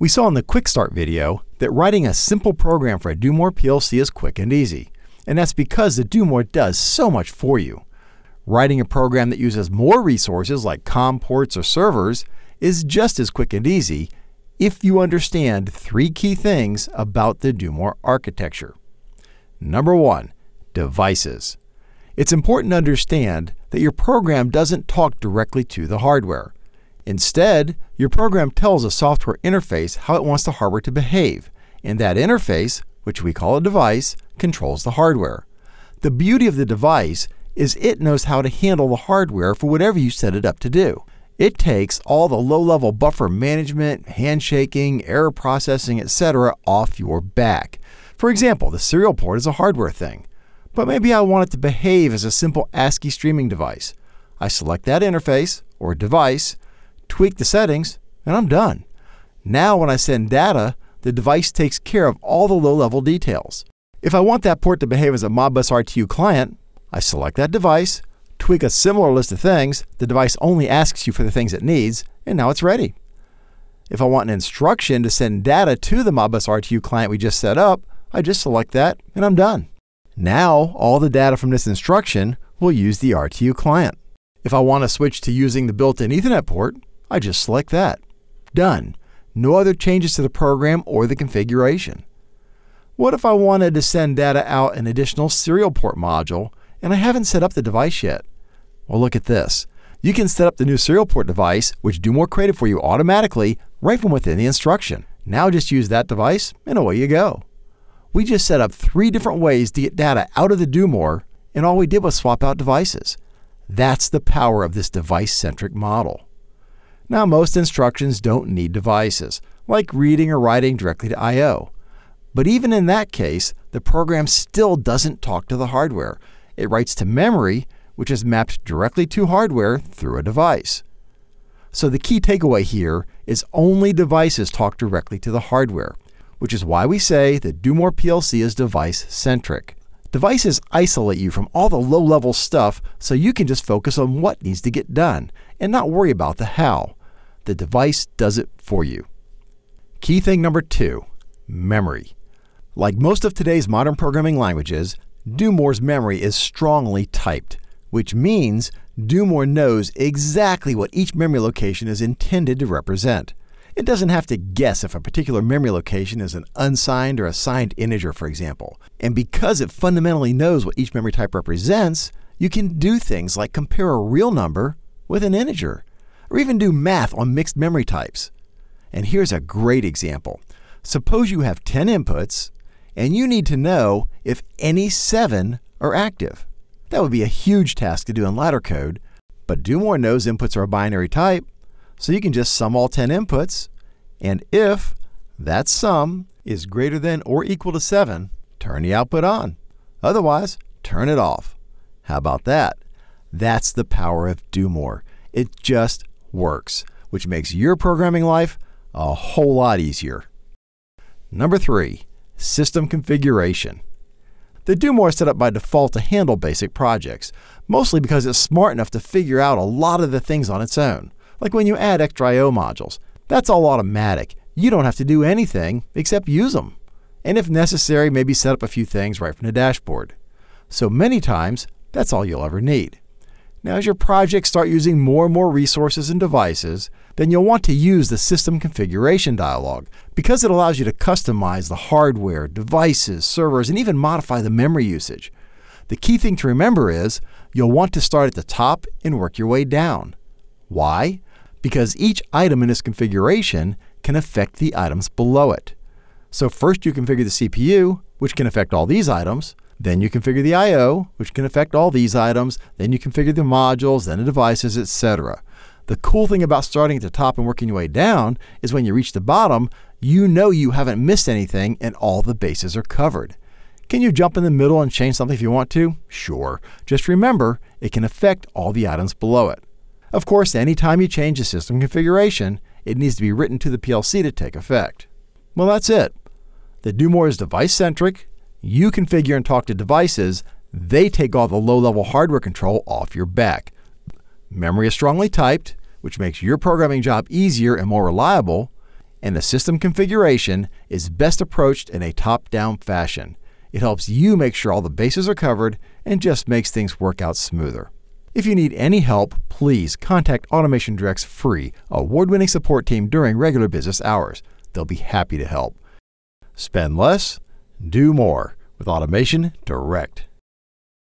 We saw in the Quick Start video that writing a simple program for a Do-more PLC is quick and easy, and that's because the Do-more does so much for you. Writing a program that uses more resources like COM ports or servers is just as quick and easy if you understand three key things about the Do-more architecture. Number one, devices. It's important to understand that your program doesn't talk directly to the hardware. Instead, your program tells a software interface how it wants the hardware to behave, and that interface, which we call a device, controls the hardware. The beauty of the device is it knows how to handle the hardware for whatever you set it up to do. It takes all the low-level buffer management, handshaking, error processing, etc. off your back. For example, the serial port is a hardware thing, but maybe I want it to behave as a simple ASCII streaming device. I select that interface or device, tweak the settings, and I'm done. Now when I send data, the device takes care of all the low-level details. If I want that port to behave as a Modbus RTU client, I select that device, tweak a similar list of things, the device only asks you for the things it needs, and now it's ready. If I want an instruction to send data to the Modbus RTU client we just set up, I just select that and I'm done. Now all the data from this instruction will use the RTU client. If I want to switch to using the built-in Ethernet port, I just select that. Done. No other changes to the program or the configuration. What if I wanted to send data out an additional serial port module and I haven't set up the device yet? Well, look at this. You can set up the new serial port device, which Do-more created for you automatically, right from within the instruction. Now just use that device and away you go. We just set up three different ways to get data out of the Do-more, and all we did was swap out devices. That's the power of this device-centric model. Now most instructions don't need devices, like reading or writing directly to I/O. But even in that case, the program still doesn't talk to the hardware. It writes to memory, which is mapped directly to hardware through a device. So the key takeaway here is only devices talk directly to the hardware, which is why we say that Do-more PLC is device-centric. Devices isolate you from all the low-level stuff so you can just focus on what needs to get done and not worry about the how. The device does it for you. Key thing number two, memory. Like most of today's modern programming languages, Do-more's memory is strongly typed, which means Do-more knows exactly what each memory location is intended to represent. It doesn't have to guess if a particular memory location is an unsigned or a signed integer, for example. And because it fundamentally knows what each memory type represents, you can do things like compare a real number with an integer, or even do math on mixed memory types. And here's a great example. Suppose you have 10 inputs, and you need to know if any 7 are active. That would be a huge task to do in ladder code, but Do-more knows inputs are a binary type, so you can just sum all 10 inputs, and if that sum is greater than or equal to 7, turn the output on. Otherwise, turn it off. How about that? That's the power of Do-more. It just works, which makes your programming life a whole lot easier. Number three, system configuration. The Do-more is set up by default to handle basic projects, mostly because it's smart enough to figure out a lot of the things on its own, like when you add extra I/O modules. That's all automatic. You don't have to do anything except use them. And if necessary, maybe set up a few things right from the dashboard. So many times, that's all you'll ever need. Now, as your projects start using more and more resources and devices, then you'll want to use the system configuration dialog because it allows you to customize the hardware, devices, servers, and even modify the memory usage. The key thing to remember is you'll want to start at the top and work your way down. Why? Because each item in this configuration can affect the items below it. So first you configure the CPU, which can affect all these items. Then you configure the I/O, which can affect all these items. Then you configure the modules, then the devices, etc. The cool thing about starting at the top and working your way down is when you reach the bottom, you know you haven't missed anything and all the bases are covered. Can you jump in the middle and change something if you want to? Sure. Just remember, it can affect all the items below it. Of course, anytime you change the system configuration, it needs to be written to the PLC to take effect. Well, that's it. The Do-more is device-centric. You configure and talk to devices. They take all the low-level hardware control off your back. Memory is strongly typed, which makes your programming job easier and more reliable. and the system configuration is best approached in a top-down fashion. It helps you make sure all the bases are covered and just makes things work out smoother. If you need any help, please contact Automation Direct's free, award-winning support team during regular business hours. They'll be happy to help. Spend less, do more with Automation Direct.